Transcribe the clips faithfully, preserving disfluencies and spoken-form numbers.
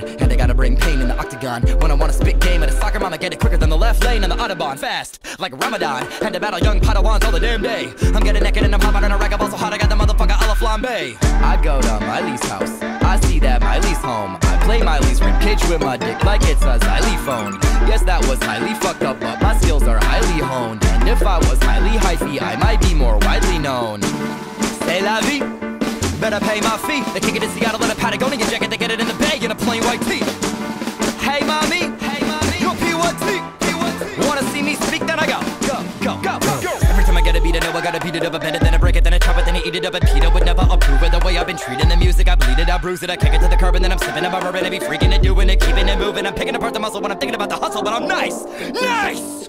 Autobahn, and they gotta bring pain in the Octagon. When I wanna spit game at a soccer mama, get it quicker than the left lane on the Autobahn. Fast, like Ramadan, had to battle young Padawans all the damn day. I'm getting naked and I'm hot on a rag, I'm so hot I got the motherfucker a la flambe. I go to Miley's house, I see that Miley's home. I play Miley's rib cage with my dick like it's a Xylie-phone. Yes, that was highly fucked up, but my skills are highly honed. And if I was highly hyphy, I might be more widely known. C'est la vie, better pay my fee. They kick it in Seattle in a Patagonia jacket, they get it in the bay in a plain white tee. Hey mommy, hey mommy, you're P Y T. Wanna see me speak? Then I go, go, go, go, go. Every time I get a beat, I know I gotta beat it up. I bend it, then I break it, then I chop it, then I eat it up. And PETA would never approve of the way I've been treating the music. I bleed it, I bruise it, I kick it to the curb, and then I'm sipping on my bourbon. I be freaking it, doing it, keeping it moving. I'm picking apart the muscle when I'm thinking about the hustle, but I'm nice, nice.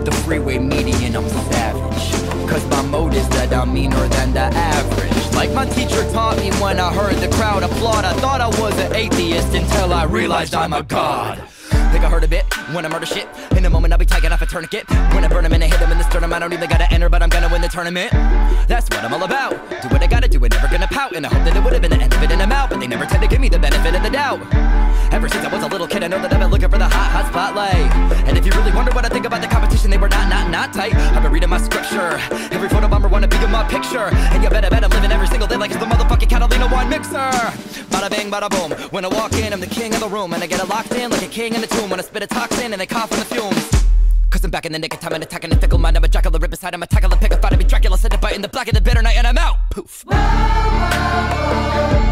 The freeway median, I'm savage, cause my mode is that I'm meaner than the average. Like my teacher taught me when I heard the crowd applaud. I thought I was an atheist until I realized I'm a god. Think I heard a bit when I murder shit. In a moment I'll be taking off a tourniquet. When I burn him and I hit him in the sternum, I don't even gotta enter, but I'm gonna win the tournament. That's what I'm all about. Do what I gotta do and never gonna pout. And I hope that it would've been the end of it and I'm out, but they never tend to give me the benefit of the doubt. Ever since I was a little kid, I know that I've been looking for the hot, hot spotlight. And if you really wonder what I think about the competition, they were not, not, not tight. I've been reading my scripture. Every photobomber wanna be in my picture. And you better bet I'm living every single day like it's the motherfucking Catalina Wine Mixer. Bada bang, bada boom. When I walk in, I'm the king of the room. And I get it locked in like a king in a tomb. When I spit a toxin and they cough on the fumes, cause I'm back in the nick of time and attacking the fickle mind. I'm a Dracula, rip his hide, I'm a tackle, a pick a fight. I be Dracula, said to bite in the black of the bitter night and I'm out. Poof. Whoa, whoa, whoa.